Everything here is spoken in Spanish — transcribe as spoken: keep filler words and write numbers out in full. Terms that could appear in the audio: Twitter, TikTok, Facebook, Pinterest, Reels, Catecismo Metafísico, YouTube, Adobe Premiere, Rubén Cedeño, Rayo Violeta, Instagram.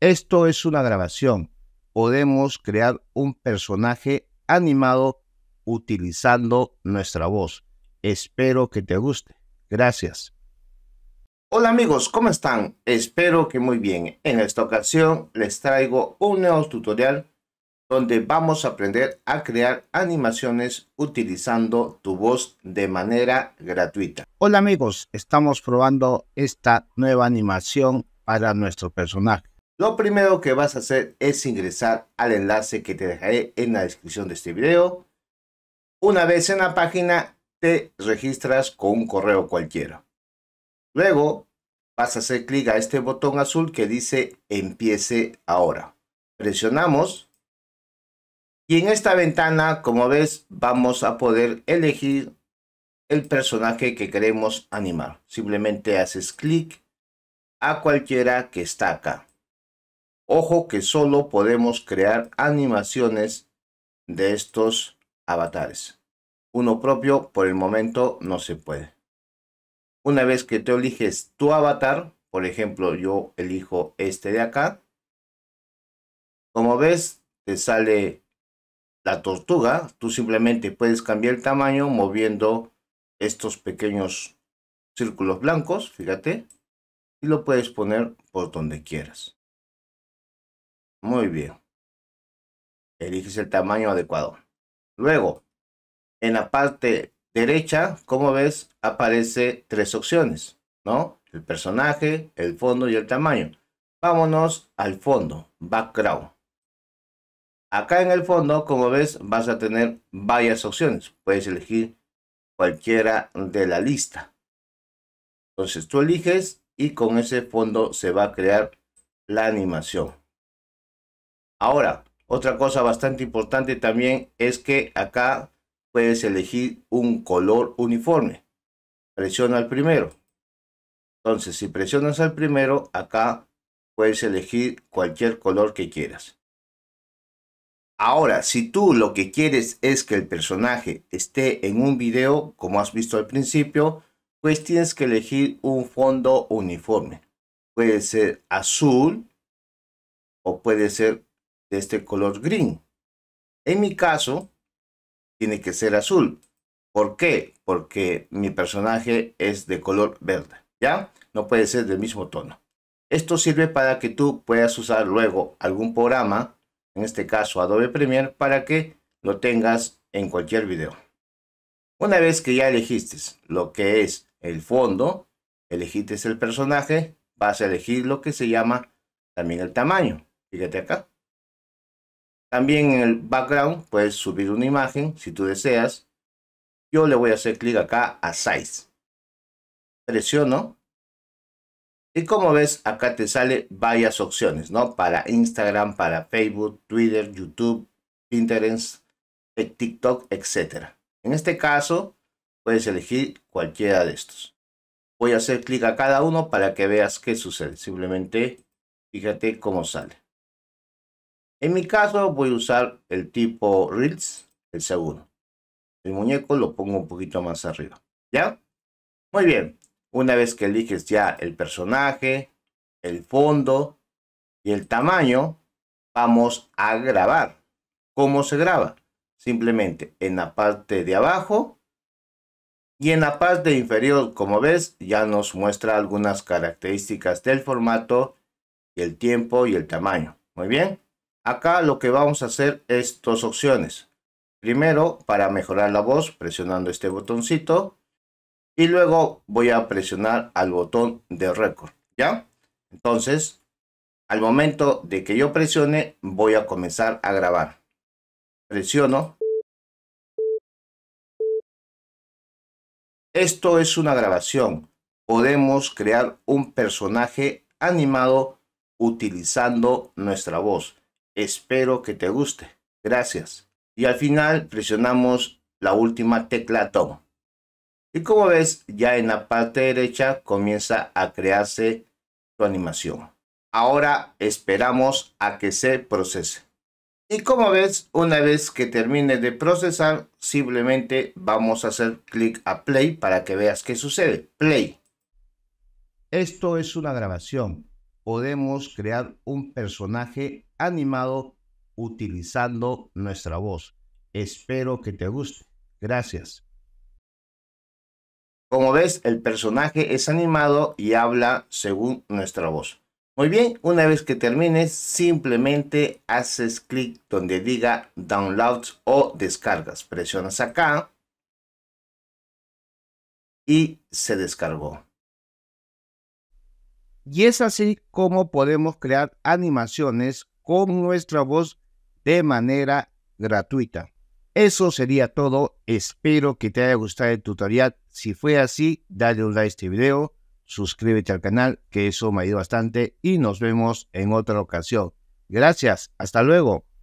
Esto es una grabación. Podemos crear un personaje animado utilizando nuestra voz. Espero que te guste. Gracias. Hola amigos, ¿cómo están? Espero que muy bien. En esta ocasión les traigo un nuevo tutorial donde vamos a aprender a crear animaciones utilizando tu voz de manera gratuita. Hola amigos, estamos probando esta nueva animación para nuestro personaje. Lo primero que vas a hacer es ingresar al enlace que te dejaré en la descripción de este video. Una vez en la página te registras con un correo cualquiera. Luego vas a hacer clic a este botón azul que dice empiece ahora. Presionamos y en esta ventana, como ves, vamos a poder elegir el personaje que queremos animar. Simplemente haces clic a cualquiera que está acá. Ojo que solo podemos crear animaciones de estos avatares. Uno propio por el momento no se puede. Una vez que te eliges tu avatar, por ejemplo yo elijo este de acá. Como ves te sale la tortuga. Tú simplemente puedes cambiar el tamaño moviendo estos pequeños círculos blancos, fíjate. Y lo puedes poner por donde quieras. Muy bien, eliges el tamaño adecuado. Luego, en la parte derecha, como ves, aparece tres opciones, ¿no? El personaje, el fondo y el tamaño. Vámonos al fondo, background. Acá en el fondo, como ves, vas a tener varias opciones. Puedes elegir cualquiera de la lista. Entonces tú eliges y con ese fondo se va a crear la animación. Ahora, otra cosa bastante importante también es que acá puedes elegir un color uniforme. Presiona el primero. Entonces, si presionas al primero, acá puedes elegir cualquier color que quieras. Ahora, si tú lo que quieres es que el personaje esté en un video, como has visto al principio, pues tienes que elegir un fondo uniforme. Puede ser azul o puede ser de este color green. En mi caso tiene que ser azul. ¿Por qué? Porque mi personaje es de color verde, ya no puede ser del mismo tono. Esto sirve para que tú puedas usar luego algún programa, en este caso Adobe Premiere, para que lo tengas en cualquier video. Una vez que ya elegiste lo que es el fondo, elegiste el personaje, vas a elegir lo que se llama también el tamaño. Fíjate acá. También en el background puedes subir una imagen si tú deseas. Yo le voy a hacer clic acá a Size. Presiono. Y como ves acá te sale varias opciones, ¿no? Para Instagram, para Facebook, Twitter, YouTube, Pinterest, TikTok, etcétera. En este caso puedes elegir cualquiera de estos. Voy a hacer clic a cada uno para que veas qué sucede. Simplemente fíjate cómo sale. En mi caso voy a usar el tipo Reels, el segundo. El muñeco lo pongo un poquito más arriba, ¿ya? Muy bien, una vez que eliges ya el personaje, el fondo y el tamaño, vamos a grabar. ¿Cómo se graba? Simplemente en la parte de abajo y en la parte inferior, como ves, ya nos muestra algunas características del formato, y el tiempo y el tamaño. Muy bien. Acá lo que vamos a hacer es dos opciones. Primero, para mejorar la voz, presionando este botoncito. Y luego voy a presionar al botón de récord, ¿ya? Entonces, al momento de que yo presione, voy a comenzar a grabar. Presiono. Esto es una grabación. Podemos crear un personaje animado utilizando nuestra voz. Espero que te guste. Gracias. Y al final presionamos la última tecla Toma. Y como ves, ya en la parte derecha comienza a crearse tu animación. Ahora esperamos a que se procese. Y como ves, una vez que termine de procesar, simplemente vamos a hacer clic a Play para que veas qué sucede. Play. Esto es una grabación. podemos crear un personaje animado utilizando nuestra voz. Espero que te guste. Gracias. Como ves, el personaje es animado y habla según nuestra voz. Muy bien, una vez que termines, simplemente haces clic donde diga Downloads o Descargas. Presionas acá y se descargó. Y es así como podemos crear animaciones con nuestra voz de manera gratuita. Eso sería todo. Espero que te haya gustado el tutorial. Si fue así, dale un like a este video. Suscríbete al canal, que eso me ayuda bastante, y nos vemos en otra ocasión. Gracias, hasta luego.